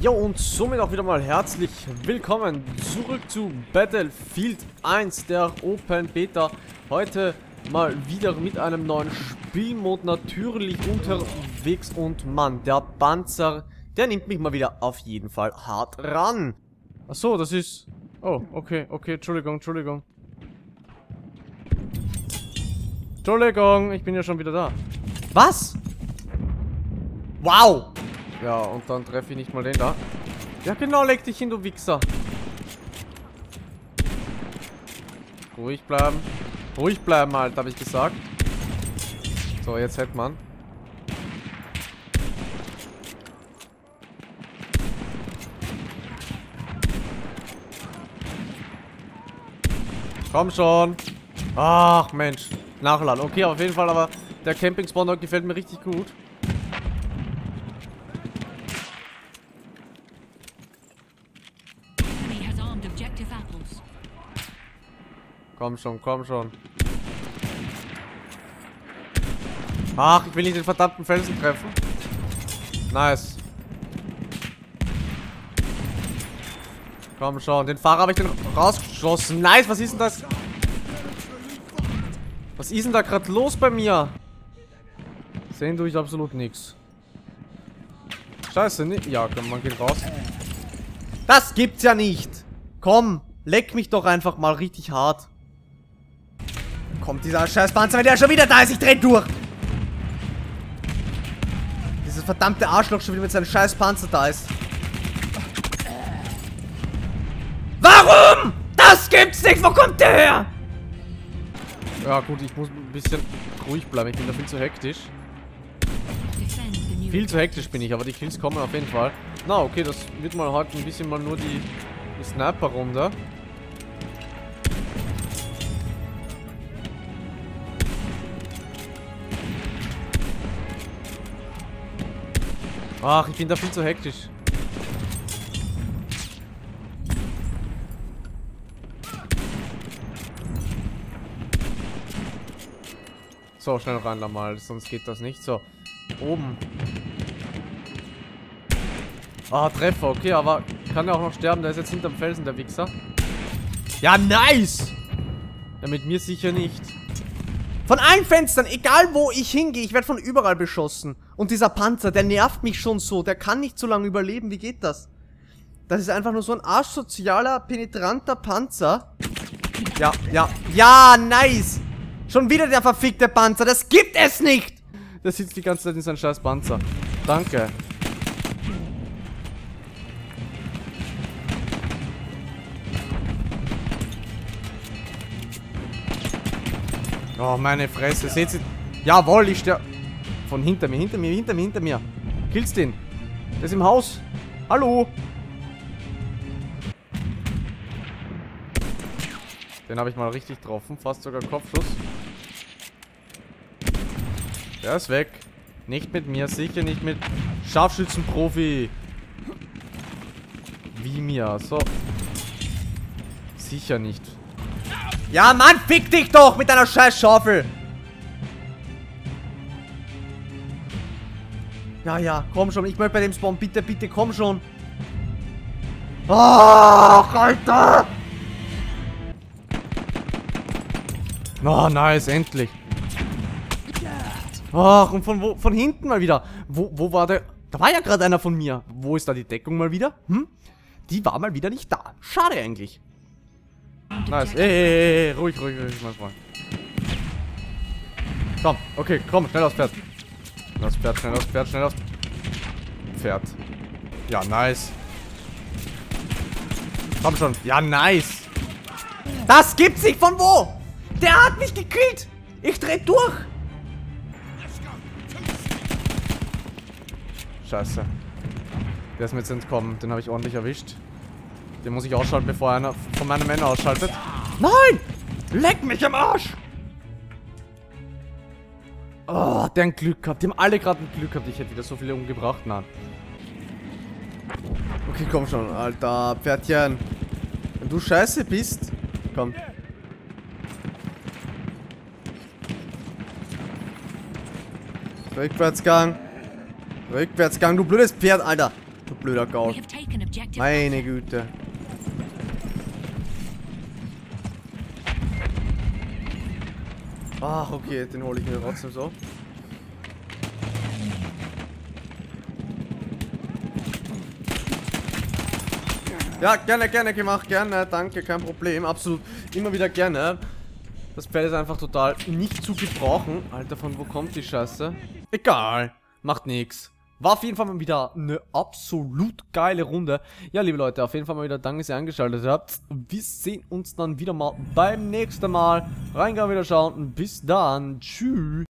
Ja, und somit auch wieder mal herzlich willkommen zurück zu Battlefield 1, der Open Beta. Heute mal wieder mit einem neuen Spielmod natürlich unterwegs. Und Mann, der Panzer, der nimmt mich mal wieder auf jeden Fall hart ran. Achso, das ist... Oh, okay, Entschuldigung, ich bin ja schon wieder da. Was? Wow! Ja, und dann treffe ich nicht mal den da. Ja genau, leg dich hin, du Wichser. Ruhig bleiben. Ruhig bleiben, Alter, habe ich gesagt. So, jetzt hält man. Komm schon. Ach, Mensch. Nachladen. Okay, auf jeden Fall, aber der Camping-Spawner gefällt mir richtig gut. Komm schon. Ach, ich will nicht den verdammten Felsen treffen. Nice. Komm schon, den Fahrer habe ich rausgeschossen. Nice, was ist denn das? Was ist denn da gerade los bei mir? Sehen tue ich absolut nichts. Scheiße, nicht. Ja, komm, man geht raus. Das gibt's ja nicht. Komm, leck mich doch einfach mal richtig hart. Kommt dieser scheiß Panzer, wenn der schon wieder da ist, ich dreh durch. Dieses verdammte Arschloch schon wieder mit seinem scheiß Panzer da ist. Warum? Das gibt's nicht, wo kommt der her? Ja gut, ich muss ein bisschen ruhig bleiben, ich bin da viel zu hektisch. Viel zu hektisch bin ich, aber die Kills kommen auf jeden Fall. Na okay, das wird mal heute ein bisschen mal nur die Sniper-Runde. Ach, ich bin da viel zu hektisch. So, schnell rein da mal, sonst geht das nicht. So, oben. Ah, Treffer, okay, aber kann ja auch noch sterben. Der ist jetzt hinterm Felsen, der Wichser. Ja, nice! Ja, mit mir sicher nicht. Von allen Fenstern, egal wo ich hingehe, ich werde von überall beschossen. Und dieser Panzer, der nervt mich schon so. Der kann nicht so lange überleben, wie geht das? Das ist einfach nur so ein arschsozialer, penetranter Panzer. Ja, nice! Schon wieder der verfickte Panzer, das gibt es nicht! Der sitzt die ganze Zeit in seinem scheiß Panzer. Danke. Oh, meine Fresse, seht ihr? Jawohl, ich sterbe. Von hinter mir. Kill's den. Der ist im Haus. Hallo? Den habe ich mal richtig getroffen, fast sogar Kopfschuss. Der ist weg. Nicht mit mir, sicher nicht mit Scharfschützenprofi. Wie mir, so. Sicher nicht. Ja, Mann, fick dich doch mit deiner scheiß Schaufel. Ja, komm schon, ich möchte bei dem Spawn. Bitte, komm schon. Ach, Alter! Oh, nice, endlich. Ach, und von wo? Von hinten mal wieder. Wo war der? Da war ja gerade einer von mir. Wo ist da die Deckung mal wieder? Hm? Die war mal wieder nicht da. Schade eigentlich. Nice. Ey, ruhig, mein Freund. Komm, okay, komm, schnell aufs Pferd. Schnell aufs Pferd. Ja, nice. Komm schon. Ja, nice. Das gibt's nicht, von wo? Der hat mich gekillt! Ich dreh durch! Scheiße. Der ist mir jetzt entkommen. Den habe ich ordentlich erwischt. Den muss ich ausschalten, bevor einer von meinen Männern ausschaltet. Nein! Leck mich im Arsch! Oh, der ein Glück gehabt. Die haben alle gerade ein Glück gehabt. Ich hätte wieder so viele umgebracht. Nein. Okay, komm schon, Alter. Pferdchen. Wenn du scheiße bist... Komm. Rückwärtsgang. Rückwärtsgang, du blödes Pferd, Alter. Du blöder Gaul. Meine Güte. Ach, okay, den hole ich mir trotzdem so. Ja, gerne, gerne gemacht, gerne, danke, kein Problem, absolut, immer wieder gerne. Das Pferd ist einfach total nicht zu gebrauchen. Alter, von wo kommt die Scheiße? Egal, macht nix. War auf jeden Fall mal wieder eine absolut geile Runde. Ja, liebe Leute, auf jeden Fall mal wieder danke, dass ihr eingeschaltet habt. Wir sehen uns dann wieder mal beim nächsten Mal. Reingang wieder schauen und bis dann. Tschüss.